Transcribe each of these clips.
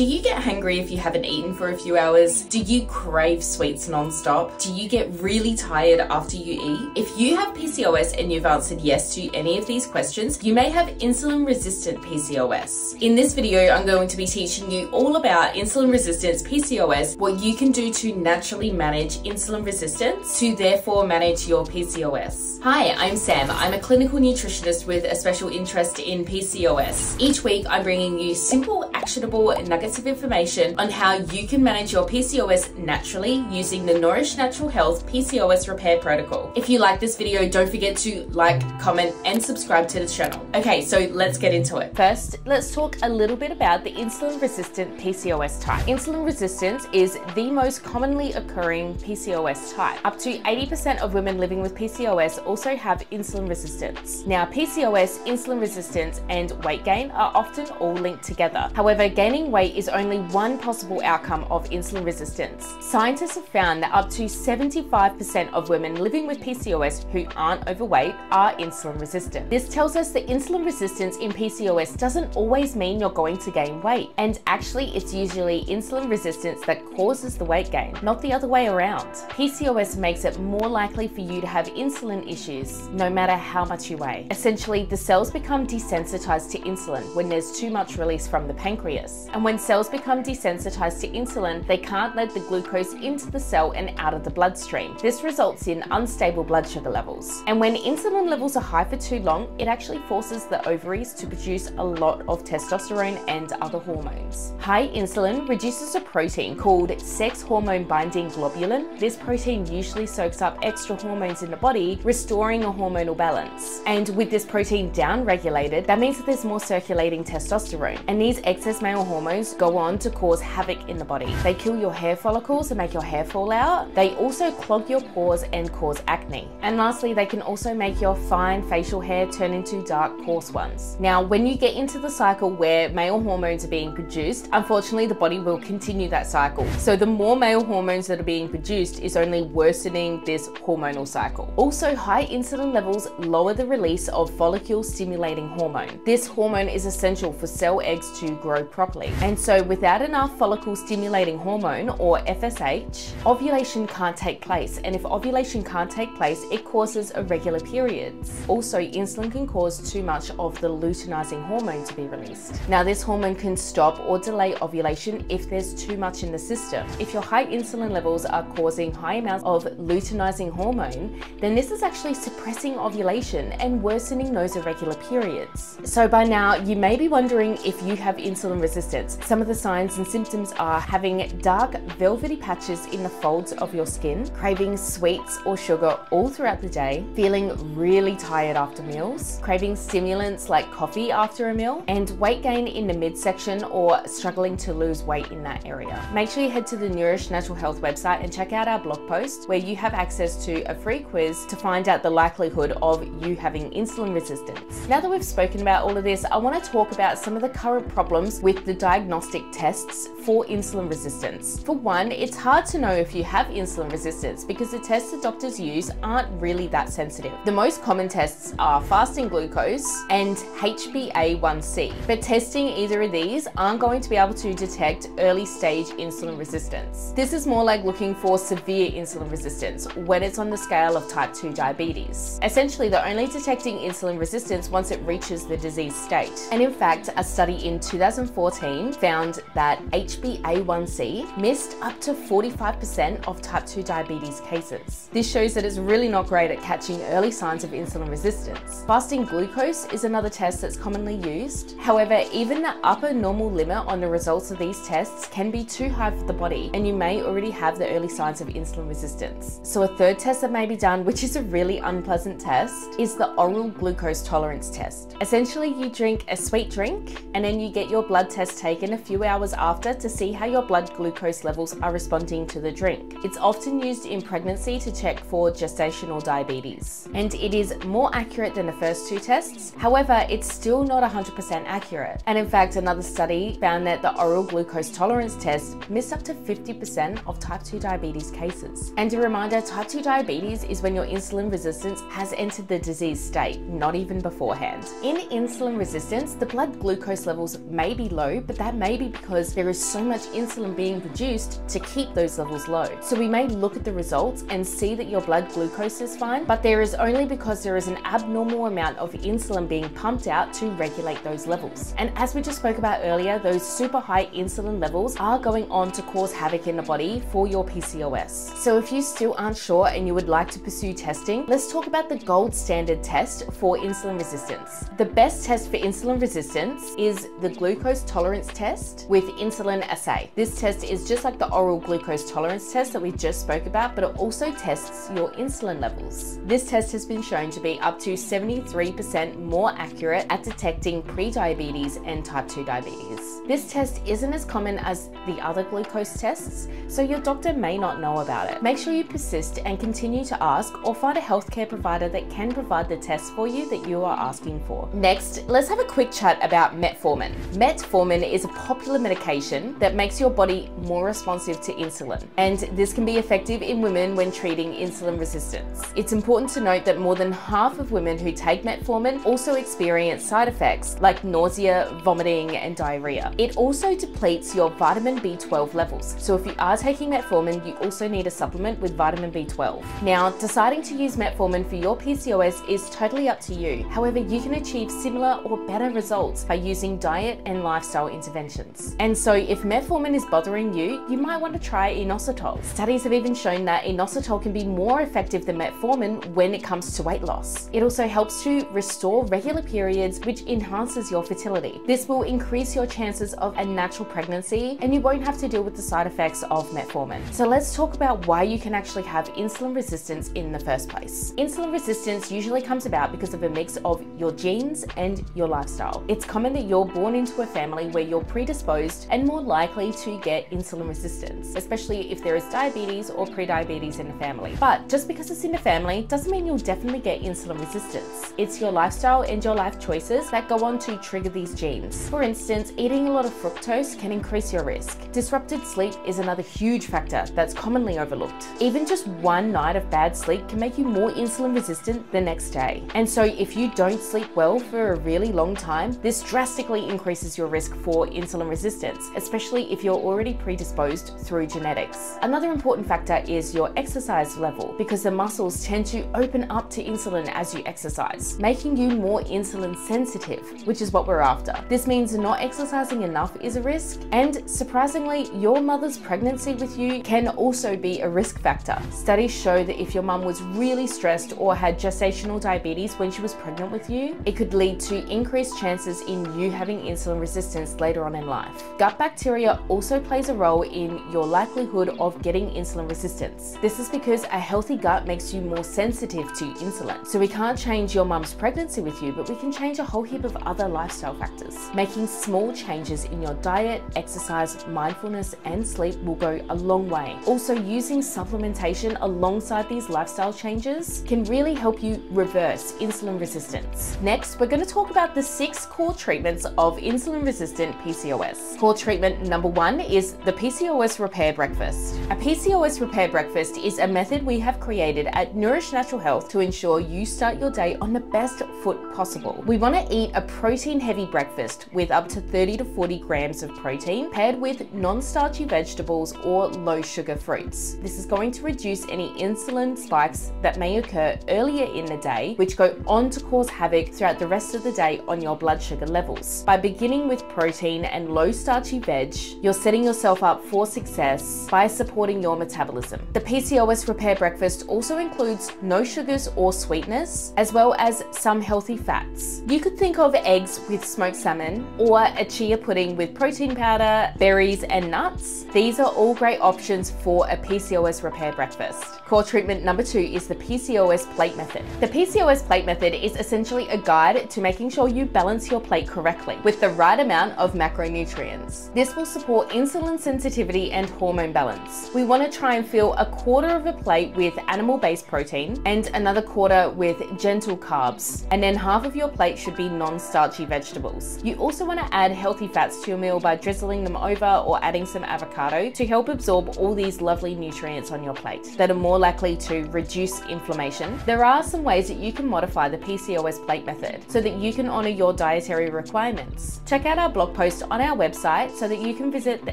Do you get hungry if you haven't eaten for a few hours? Do you crave sweets non-stop? Do you get really tired after you eat? If you have PCOS and you've answered yes to any of these questions, you may have insulin-resistant PCOS. In this video, I'm going to be teaching you all about insulin resistance, PCOS, what you can do to naturally manage insulin resistance to therefore manage your PCOS. Hi, I'm Sam. I'm a clinical nutritionist with a special interest in PCOS. Each week, I'm bringing you simple, actionable nuggets of information on how you can manage your PCOS naturally using the Nourish Natural Health PCOS Repair Protocol. If you like this video, don't forget to like, comment, and subscribe to the channel. Okay, so let's get into it. First, let's talk a little bit about the insulin-resistant PCOS type. Insulin resistance is the most commonly occurring PCOS type. Up to 80% of women living with PCOS also have insulin resistance. Now, PCOS, insulin resistance, and weight gain are often all linked together. However, gaining weight is only one possible outcome of insulin resistance. Scientists have found that up to 75% of women living with PCOS who aren't overweight are insulin resistant. This tells us that insulin resistance in PCOS doesn't always mean you're going to gain weight, and actually it's usually insulin resistance that causes the weight gain, not the other way around. PCOS makes it more likely for you to have insulin issues, no matter how much you weigh. Essentially, the cells become desensitized to insulin when there's too much release from the pancreas, and when cells become desensitized to insulin, they can't let the glucose into the cell and out of the bloodstream. This results in unstable blood sugar levels. And when insulin levels are high for too long, it actually forces the ovaries to produce a lot of testosterone and other hormones. High insulin reduces a protein called sex hormone binding globulin. This protein usually soaks up extra hormones in the body, restoring a hormonal balance. And with this protein downregulated, that means that there's more circulating testosterone. And these excess male hormones go on to cause havoc in the body. They kill your hair follicles and make your hair fall out. They also clog your pores and cause acne. And lastly, they can also make your fine facial hair turn into dark, coarse ones. Now, when you get into the cycle where male hormones are being produced, unfortunately, the body will continue that cycle. So the more male hormones that are being produced is only worsening this hormonal cycle. Also, high insulin levels lower the release of follicle-stimulating hormone. This hormone is essential for cell eggs to grow properly. And so without enough follicle-stimulating hormone, or FSH, ovulation can't take place. And if ovulation can't take place, it causes irregular periods. Also, insulin can cause too much of the luteinizing hormone to be released. Now, this hormone can stop or delay ovulation if there's too much in the system. If your high insulin levels are causing high amounts of luteinizing hormone, then this is actually suppressing ovulation and worsening those irregular periods. So by now, you may be wondering if you have insulin resistance. Some of the signs and symptoms are having dark, velvety patches in the folds of your skin, craving sweets or sugar all throughout the day, feeling really tired after meals, craving stimulants like coffee after a meal, and weight gain in the midsection or struggling to lose weight in that area. Make sure you head to the Nourish Natural Health website and check out our blog post where you have access to a free quiz to find out the likelihood of you having insulin resistance. Now that we've spoken about all of this, I want to talk about some of the current problems with the diagnostic tests for insulin resistance. For one, it's hard to know if you have insulin resistance because the tests that doctors use aren't really that sensitive. The most common tests are fasting glucose and HbA1c, but testing either of these aren't going to be able to detect early stage insulin resistance. This is more like looking for severe insulin resistance when it's on the scale of type 2 diabetes. Essentially, they're only detecting insulin resistance once it reaches the disease state. And in fact, a study in 2014 found that HbA1c missed up to 45% of type 2 diabetes cases. This shows that it's really not great at catching early signs of insulin resistance. Fasting glucose is another test that's commonly used. However, even the upper normal limit on the results of these tests can be too high for the body, and you may already have the early signs of insulin resistance. So a third test that may be done, which is a really unpleasant test, is the oral glucose tolerance test. Essentially, you drink a sweet drink and then you get your blood test taken a few hours after to see how your blood glucose levels are responding to the drink. It's often used in pregnancy to check for gestational diabetes, and it is more accurate than the first two tests. However, it's still not 100% accurate. And in fact, another study found that the oral glucose tolerance test missed up to 50% of type 2 diabetes cases. And a reminder, type 2 diabetes is when your insulin resistance has entered the disease state, not even beforehand. In insulin resistance, the blood glucose levels may be low, but that may be because there is so much insulin being produced to keep those levels low. So we may look at the results and see that your blood glucose is fine, but there is only because there is an abnormal amount of insulin being pumped out to regulate those levels. And as we just spoke about earlier, those super high insulin levels are going on to cause havoc in the body for your PCOS. So if you still aren't sure and you would like to pursue testing, let's talk about the gold standard test for insulin resistance. The best test for insulin resistance is the glucose tolerance test with insulin assay. This test is just like the oral glucose tolerance test that we just spoke about, but it also tests your insulin levels. This test has been shown to be up to 73% more accurate at detecting pre-diabetes and type 2 diabetes. This test isn't as common as the other glucose tests, so your doctor may not know about it. Make sure you persist and continue to ask, or find a healthcare provider that can provide the test for you that you are asking for. Next, let's have a quick chat about metformin. Metformin is a popular medication that makes your body more responsive to insulin, and this can be effective in women when treating insulin resistance. It's important to note that more than half of women who take metformin also experience side effects like nausea, vomiting, and diarrhea. It also depletes your vitamin B12 levels, so if you are taking metformin, you also need a supplement with vitamin B12. Now, deciding to use metformin for your PCOS is totally up to you. However, you can achieve similar or better results by using diet and lifestyle interventions. And so if metformin is bothering you, you might want to try inositol. Studies have even shown that inositol can be more effective than metformin when it comes to weight loss. It also helps to restore regular periods, which enhances your fertility. This will increase your chances of a natural pregnancy, and you won't have to deal with the side effects of metformin. So let's talk about why you can actually have insulin resistance in the first place. Insulin resistance usually comes about because of a mix of your genes and your lifestyle. It's common that you're born into a family where you're predisposed and more likely to get insulin resistance, especially if there is diabetes or pre-diabetes in the family. But just because it's in the family doesn't mean you'll definitely get insulin resistance. It's your lifestyle and your life choices that go on to trigger these genes. For instance, eating a lot of fructose can increase your risk. Disrupted sleep is another huge factor that's commonly overlooked. Even just one night of bad sleep can make you more insulin resistant the next day. And so if you don't sleep well for a really long time, this drastically increases your risk for insulin resistance, especially if you're already predisposed through genetics. Another important factor is your exercise level, because the muscles tend to open up to insulin as you exercise, making you more insulin sensitive, which is what we're after. This means not exercising enough is a risk, and surprisingly, your mother's pregnancy with you can also be a risk factor. Studies show that if your mum was really stressed or had gestational diabetes when she was pregnant with you, it could lead to increased chances in you having insulin resistance later on in life. Gut bacteria also plays a role in your likelihood of getting insulin resistance. This is because a healthy gut makes you more sensitive to insulin. So we can't change your mum's pregnancy with you, but we can change a whole heap of other lifestyle factors. Making small changes in your diet, exercise, mindfulness, and sleep will go a long way. Also, using supplementation alongside these lifestyle changes can really help you reverse insulin resistance. Next, we're going to talk about the 6 core treatments of insulin-resistant PCOS. Core treatment number 1 is the PCOS Repair Breakfast. A PCOS Repair Breakfast is a method we have created at Nourish Natural Health to ensure you start your day on the best foot possible. We want to eat a protein-heavy breakfast with up to 30 to 40 grams of protein paired with non-starchy vegetables or low-sugar fruits. This is going to reduce any insulin spikes that may occur earlier in the day, which go on to cause havoc throughout the rest of the day on your blood sugar levels. By beginning with protein and low starchy veg, you're setting yourself up for success by supporting your metabolism. The PCOS Repair Breakfast also includes no sugars or sweeteners, as well as some healthy fats. You could think of eggs with smoked salmon or a chia pudding with protein powder, berries, and nuts. These are all great options for a PCOS Repair Breakfast. Core treatment number 2 is the PCOS plate method. The PCOS plate method is essentially a guide to making sure you balance your plate correctly with the right amount of macronutrients. This will support insulin sensitivity and hormone balance. We want to try and fill a quarter of a plate with animal-based protein and another quarter with gentle carbs, and then half of your plate should be non-starchy vegetables. You also want to add healthy fats to your meal by drizzling them over or adding some avocado to help absorb all these lovely nutrients on your plate that are more likely to reduce inflammation. There are some ways that you can modify the PCOS plate method so that you can honor your dietary requirements. Check out out our blog post on our website so that you can visit the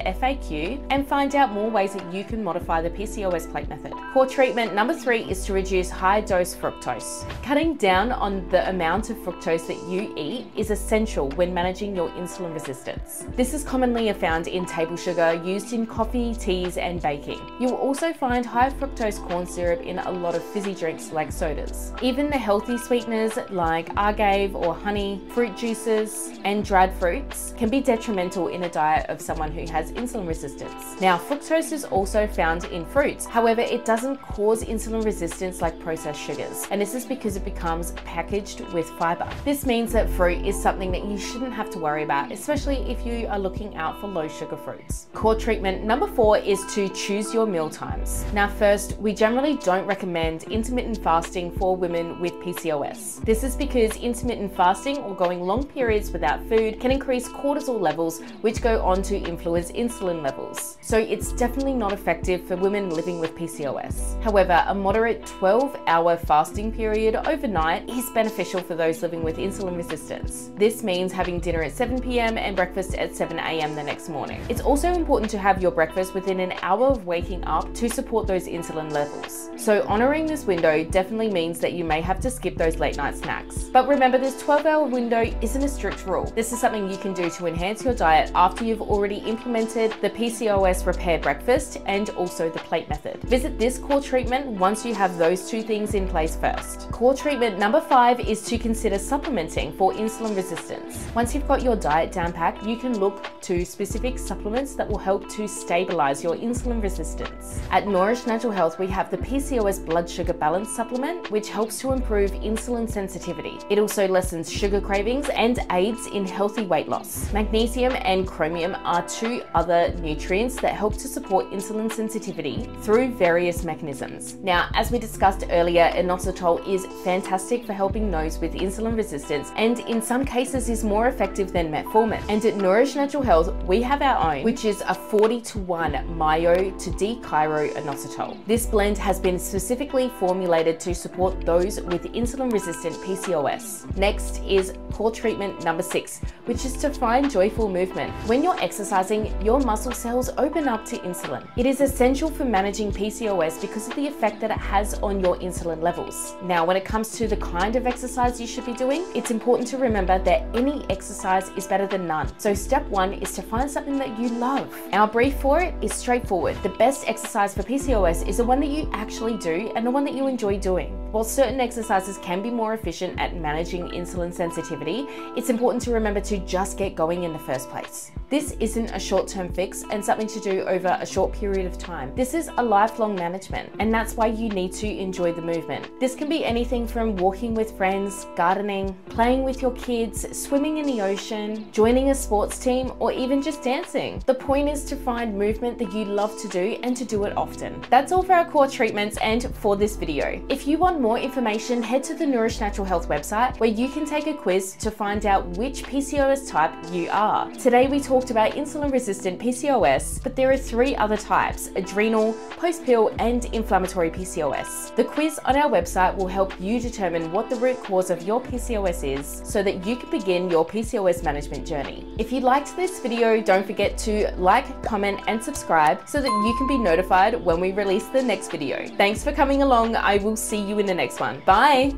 FAQ and find out more ways that you can modify the PCOS plate method. Core treatment number 3 is to reduce high dose fructose. Cutting down on the amount of fructose that you eat is essential when managing your insulin resistance. This is commonly found in table sugar, used in coffee, teas and baking. You'll also find high fructose corn syrup in a lot of fizzy drinks like sodas. Even the healthy sweeteners like agave or honey, fruit juices and dried fruits can be detrimental in a diet of someone who has insulin resistance. Now, fructose is also found in fruits. However, it doesn't cause insulin resistance like processed sugars, and this is because it becomes packaged with fiber. This means that fruit is something that you shouldn't have to worry about, especially if you are looking out for low sugar fruits. Core treatment number 4 is to choose your meal times. Now, first, we generally don't recommend intermittent fasting for women with PCOS. This is because intermittent fasting or going long periods without food can increase cortisol levels, which go on to influence insulin levels. So it's definitely not effective for women living with PCOS. However, a moderate 12-hour fasting period overnight is beneficial for those living with insulin resistance. This means having dinner at 7 p.m. and breakfast at 7 a.m. the next morning. It's also important to have your breakfast within an hour of waking up to support those insulin levels. So honoring this window definitely means that you may have to skip those late night snacks. But remember, this 12-hour window isn't a strict rule. This is something you can do to enhance your diet after you've already implemented the PCOS Repair Breakfast and also the plate method. Visit this core treatment once you have those two things in place first. Core treatment number 5 is to consider supplementing for insulin resistance. Once you've got your diet down pat, you can look to specific supplements that will help to stabilize your insulin resistance. At Nourish Natural Health, we have the PCOS blood sugar balance supplement, which helps to improve insulin sensitivity. It also lessens sugar cravings and aids in healthy weight loss. Magnesium and chromium are two other nutrients that help to support insulin sensitivity through various mechanisms. Now, as we discussed earlier, inositol is fantastic for helping those with insulin resistance, and in some cases is more effective than metformin. And at Nourish Natural Health, we have our own, which is a 40:1 myo to d-chiro inositol. This blend has been specifically formulated to support those with insulin-resistant PCOS. Next is core treatment number 6, which is to find joyful movement. When you're exercising, your muscle cells open up to insulin. It is essential for managing PCOS because of the effect that it has on your insulin levels. Now, when it comes to the kind of exercise you should be doing, it's important to remember that any exercise is better than none. So step 1 is to find something that you love. Our brief for it is straightforward. The best exercise for PCOS is the one that you actually do and the one that you enjoy doing. While certain exercises can be more efficient at managing insulin sensitivity, it's important to remember to just get going in the first place. This isn't a short-term fix and something to do over a short period of time. This is a lifelong management, and that's why you need to enjoy the movement. This can be anything from walking with friends, gardening, playing with your kids, swimming in the ocean, joining a sports team, or even just dancing. The point is to find movement that you love to do and to do it often. That's all for our core treatments and for this video. If you want more information, head to the Nourish Natural Health website where you can take a quiz to find out which PCOS type you are. Today we talked about insulin-resistant PCOS, but there are 3 other types: adrenal, post-pill, and inflammatory PCOS. The quiz on our website will help you determine what the root cause of your PCOS is so that you can begin your PCOS management journey. If you liked this video, don't forget to like, comment, and subscribe so that you can be notified when we release the next video. Thanks for coming along. I will see you in the next one. Bye.